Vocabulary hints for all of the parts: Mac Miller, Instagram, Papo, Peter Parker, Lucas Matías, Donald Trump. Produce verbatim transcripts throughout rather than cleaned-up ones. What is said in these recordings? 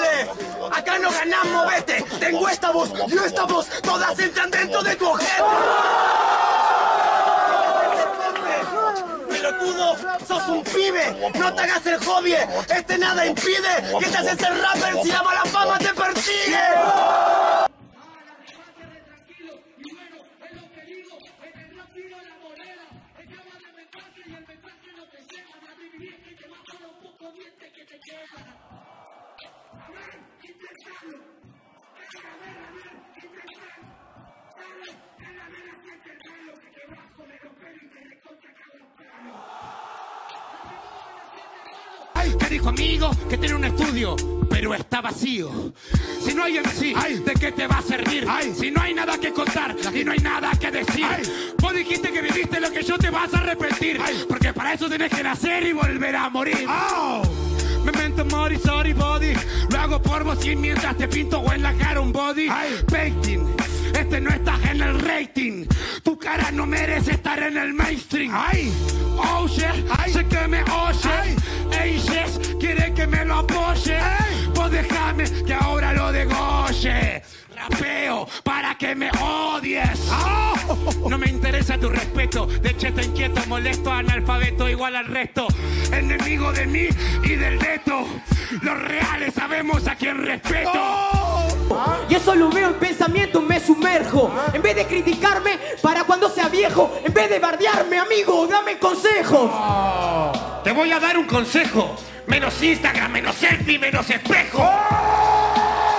madre! ¡Acá no ganamos, vete! ¡Tengo esta voz! ¡Yo esta voz! ¡Todas entran dentro de tu objeto! ¡Pelotudo! ¡Sos un pibe! ¡No te hagas el hobby! ¡Este nada impide que te haces el rapper si la mala fama te persigue! Ay, te dijo amigo que tiene un estudio, pero está vacío. Si no hay en sí, ay, ¿de qué te va a servir? Ay, si no hay nada que contar y no hay nada que decir. Ay, vos dijiste que viviste lo que yo te vas a arrepentir. Ay, porque para eso tenés que nacer y volver a morir. Oh. Memento mori, sorry body. Lo hago por vos y mientras te pinto o en la cara un body. Ay, painting. Este no estás en el rating. Tu cara no merece estar en el mainstream. Ay, oh yeah, ay, sé que me oye. Ay, hey, yes, quiere que me lo apoye. Ay, vos dejame que ahora lo degolle. Rapeo para que me odies. Oh. No me interesa tu respeto. De cheto inquieto, molesto, analfabeto, igual al resto. Enemigo de mí y del neto. Los reales sabemos a quién respeto. Oh. ¿Ah? Y eso lo veo en pensamiento, me sumerjo. ¿Ah? En vez de criticarme para cuando sea viejo. En vez de bardearme, amigo, dame consejos. Oh. Te voy a dar un consejo. Menos Instagram, menos selfie, menos espejo. Oh.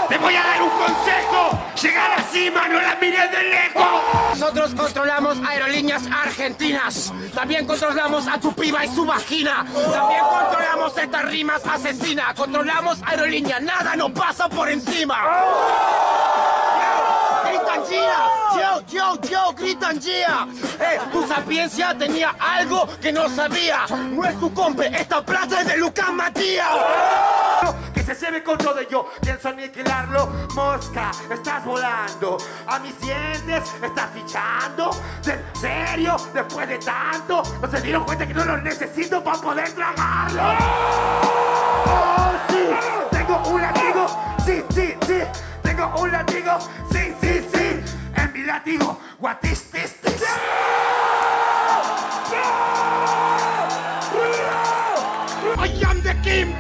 ¡Te voy a dar un consejo! ¡Llegar así, mano, la mires de lejos! Nosotros controlamos aerolíneas argentinas. También controlamos a tu piba y su vagina. También controlamos estas rimas asesinas. Controlamos aerolíneas, nada nos pasa por encima. ¡Gritan Gia! ¡Yo, yo, yo! ¡Gritan Gia! Eh, tu sapiencia tenía algo que no sabía. No es tu compa, esta plaza es de Lucas Matías. Que se lleve con todo yo, pienso aniquilarlo. Mosca, estás volando. A mis dientes, estás fichando. ¿En serio? Después de tanto, ¿no se dieron cuenta que no los necesito para poder tragarlo? Oh, sí, tengo un látigo. Sí, sí, sí. Tengo un látigo. Sí, sí, sí. En mi látigo, what is this, this?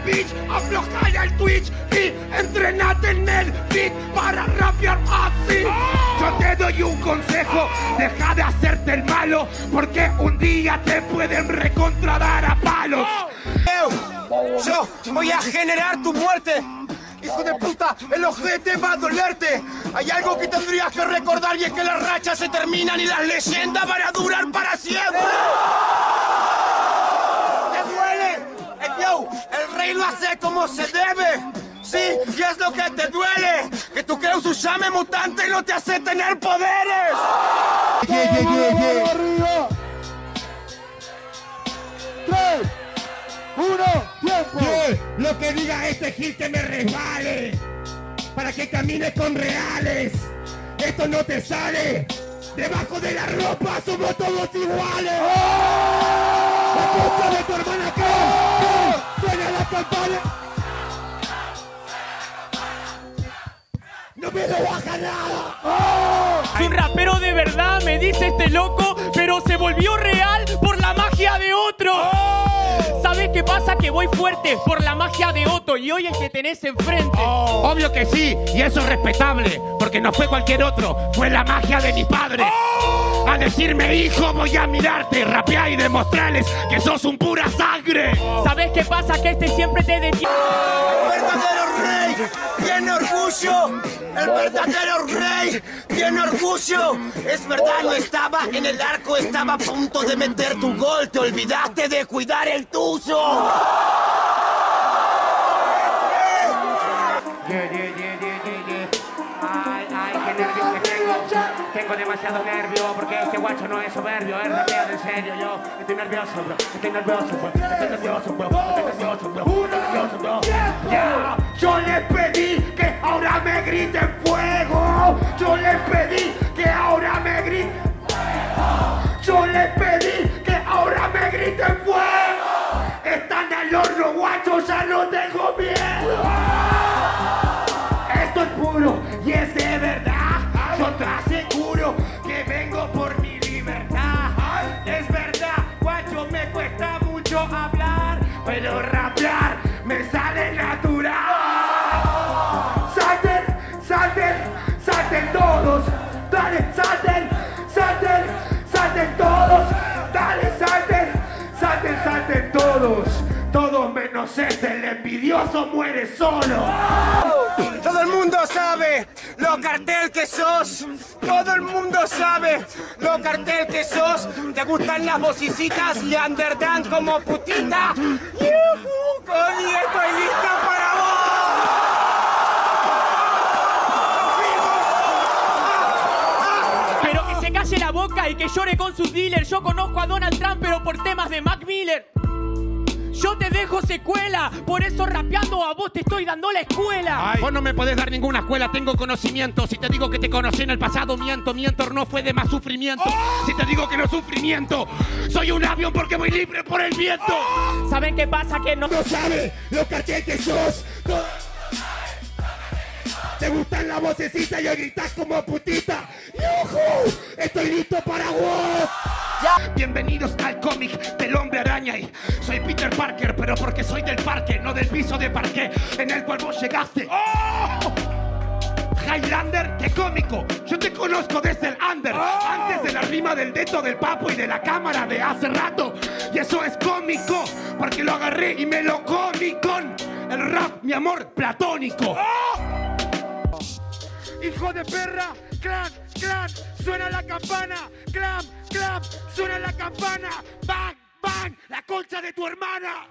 Bitch, aflojala el Twitch y entrenate en el beat para rapear así. Oh. Yo te doy un consejo, deja de hacerte el malo, porque un día te pueden recontradar a palos. Oh. Yo voy a generar tu muerte. Hijo de puta, el ojete va a dolerte. Hay algo que tendrías que recordar y es que las rachas se terminan y las leyendas van a durar para siempre. El rey lo hace como se debe. Sí, y es lo que te duele. Que tu creus se llame mutante y no te hace tener poderes. Yeah, yeah, yeah, yeah. Tres, uno, tiempo. Yeah, lo que diga este gil que me resbale. Para que camines con reales. Esto no te sale. Debajo de la ropa somos todos iguales. ¡Oh! La costa de tu hermana acá. ¡Suena la campana! ¡No me lo baja nada! ¡Oh! Es un rapero de verdad, me dice este loco, pero se volvió real por la magia de otro. ¡Oh! ¿Sabes qué pasa? Que voy fuerte por la magia de otro y hoy el que tenés enfrente. ¡Oh! Obvio que sí, y eso es respetable, porque no fue cualquier otro, fue la magia de mi padre. ¡Oh! A decirme, hijo, voy a mirarte, rapear y demostrarles que sos un pura sangre. ¡Oh! ¿Sabes qué pasa? Que este siempre te detiene. ¡El verdadero rey tiene orgullo! ¡El verdadero rey tiene orgullo! Es verdad, no estaba en el arco, estaba a punto de meter tu gol. Te olvidaste de cuidar el tuyo. Yeah, yeah, yeah, yeah, yeah. Ay, ay, qué nervios que tengo. Tengo demasiado nervio porque este guacho no es soberbio. Es rapeado, en serio, yo estoy nervioso, bro. Estoy nervioso, bro. Estoy nervioso, bro. Estoy nervioso, bro. Estoy nervioso, bro. Yeah. Yo les pedí que ahora me griten fuego. Yo les pedí que ahora me griten fuego. Yo les pedí que ahora me griten fuego. ya no tengo miedo. Esto es puro y es de verdad. Yo te aseguro que vengo por mi libertad. Es verdad, guacho, me cuesta mucho hablar, pero rapear me sale natural. Salten, salten, salten todos. Dale, salten, salten, salten todos. Dale, salten, salten, salten todos. Todos menos este, el envidioso muere solo. Todo el mundo sabe lo cartel que sos. Todo el mundo sabe lo cartel que sos. Te gustan las vocicitas y underdance como putita. ¡Yuhu! Con y estoy lista para vos. Pero que se calle la boca y que llore con sus dealers. Yo conozco a Donald Trump pero por temas de Mac Miller. Yo te dejo secuela, por eso rapeando a vos te estoy dando la escuela. Ay, vos no me podés dar ninguna escuela, tengo conocimiento. Si te digo que te conocí en el pasado, miento. Mi entorno fue de más sufrimiento. Oh. Si te digo que no sufrimiento, soy un avión porque voy libre por el viento. Oh. ¿Saben qué pasa? Que no, no sabe lo caché que sos. Todo... Te gustan las vocecitas y hoy gritas como putita. ¡Yujú! Estoy listo para vos. Yeah. Bienvenidos al cómic del hombre araña y soy Peter Parker, pero porque soy del parque, no del piso de parque en el cual vos llegaste. ¡Oh! Highlander, qué cómico, yo te conozco desde el under, oh. Antes de la rima del dedo del papo y de la cámara de hace rato. Y eso es cómico, porque lo agarré y me lo comí con el rap, mi amor platónico. Oh. Hijo de perra, clan, clan, suena la campana, clan, clan, suena la campana, bang, bang, la concha de tu hermana.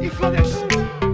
Hijo de...